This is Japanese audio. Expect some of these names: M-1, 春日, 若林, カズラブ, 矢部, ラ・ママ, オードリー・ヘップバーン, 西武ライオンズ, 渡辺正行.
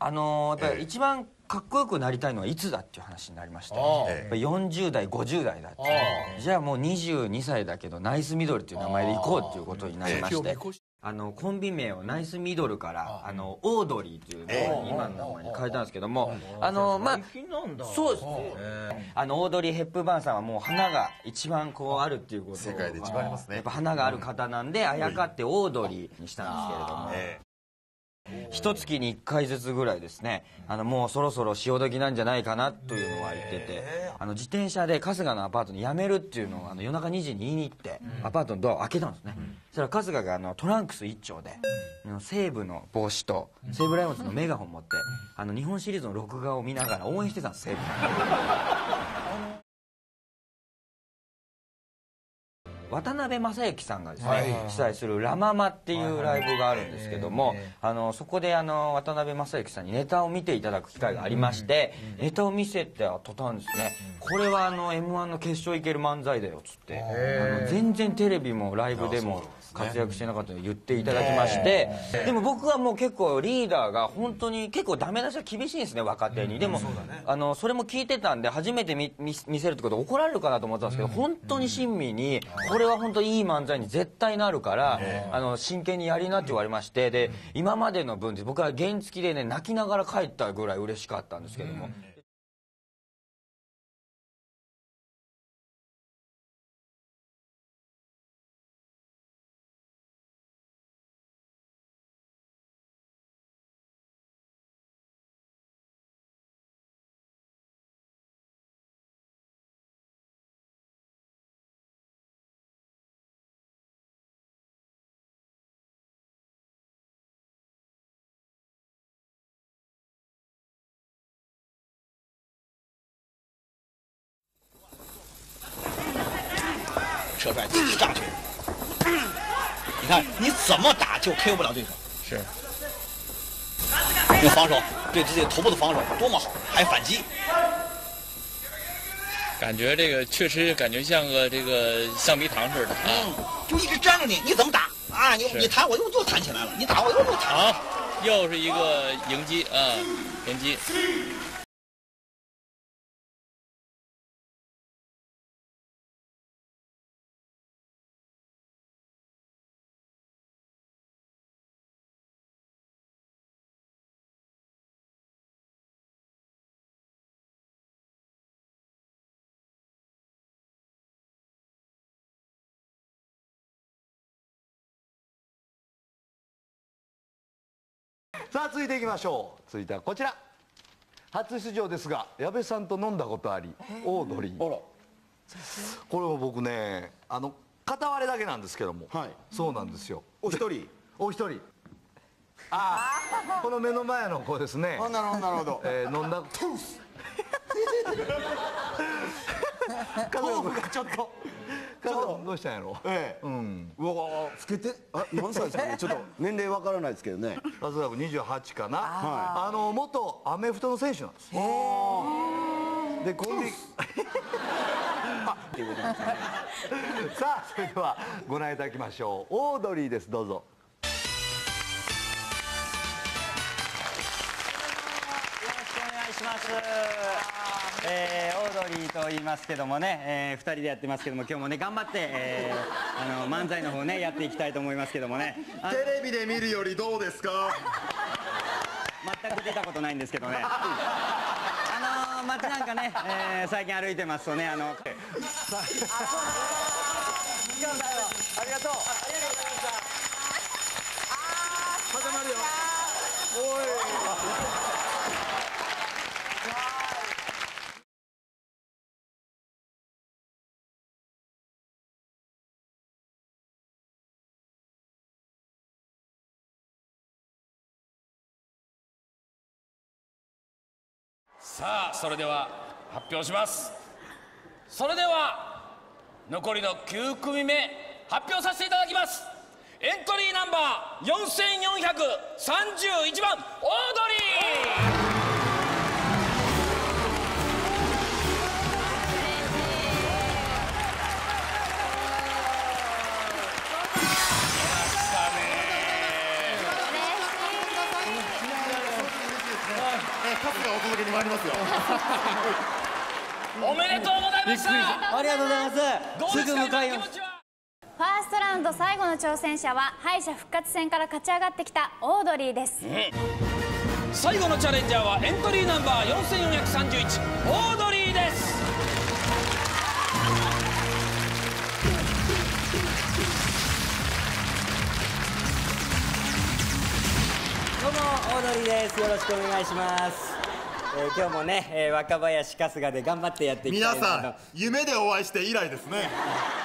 やっぱり一番かっこよくなりたいのはいつだっていう話になりまして、やっぱり40代50代だって、じゃあもう22歳だけどナイスミドルっていう名前でいこうっていうことになりまして、コンビ名をナイスミドルからオードリーという今の名前に変えたんですけども、まあそうですね、オードリー・ヘップバーンさんはもう花が一番こうあるっていうことを、世界で一番ありますね、やっぱ花がある方なんであやかってオードリーにしたんですけれども、一月に1回ずつぐらいですね、もうそろそろ潮時なんじゃないかなというのは言ってて、自転車で春日のアパートに辞めるっていうのを夜中2時に言いに行って、アパートのドアを開けたんですね。そしたら春日がトランクス一丁で、西武の帽子と西武ライオンズのメガホン持って、日本シリーズの録画を見ながら応援してたんです、西武渡辺正行さんがですね、主催する「ラ・ママ」っていうライブがあるんですけども、そこで渡辺正行さんにネタを見ていただく機会がありまして、ネタを見せては途端ですね、これはM−1 の決勝いける漫才だよっつって、全然テレビもライブでも活躍してなかったので言っていただきまして、でも僕はもう結構リーダーが本当に結構ダメ出しは厳しいんですね、若手に。でもそれも聞いてたんで、初めて見せるってこと怒られるかなと思ったんですけど、本当に親身にこれは本当いい漫才に絶対なるから真剣にやりなって言われまして、で今までの分で僕は原付でね、泣きながら帰ったぐらい嬉しかったんですけども。车帅自己上去，你看你怎么打就 KO 不了对手。是，用防守对自己头部的防守多么好，还反击。感觉这个确实感觉像个这个橡皮糖似的。嗯，就一直粘着你，你怎么打啊？你弹我又弹起来了，你打我又弹。啊，又是一个迎击啊，迎击。さあ続いていきましょう。続いてはこちら、初出場ですが矢部さんと飲んだことあり、オードリー。これは僕ね、片割れだけなんですけども、そうなんですよ。お一人この目の前の子ですね。なるほどなるほど。飲んだ豆腐豆腐がちょっとどうしたんやろ。うわ老けて、何歳ですかね。ちょっと年齢わからないですけどね。カズラブ28かな。元アメフトの選手なんです。でコンビ。さあそれではご覧いただきましょう。オードリーです。どうぞ。よろしくお願いします。オードリーと言いますけどもね、2人でやってますけども、今日もね頑張って、漫才の方ねやっていきたいと思いますけどもね。テレビで見るよりどうですか？全く出たことないんですけどね。街なんかね、最近歩いてますとね、ありがとう。固まるよ。おい。さあそれでは発表します。それでは残りの9組目発表させていただきます。エントリーナンバー4431番オードリー。春日お届けに参りますよ。おめでとうございました。ありがとうございます。すぐ向かいます。ファーストラウンド最後の挑戦者は敗者復活戦から勝ち上がってきたオードリーです。最後のチャレンジャーはエントリーナンバー4431オードリーです。どうもオードリーです。よろしくお願いします。今日もね、若林春日で頑張ってやっていきたいなと。皆さん夢でお会いして以来ですね。